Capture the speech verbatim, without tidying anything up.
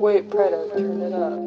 Wait, Pretto, turn it up.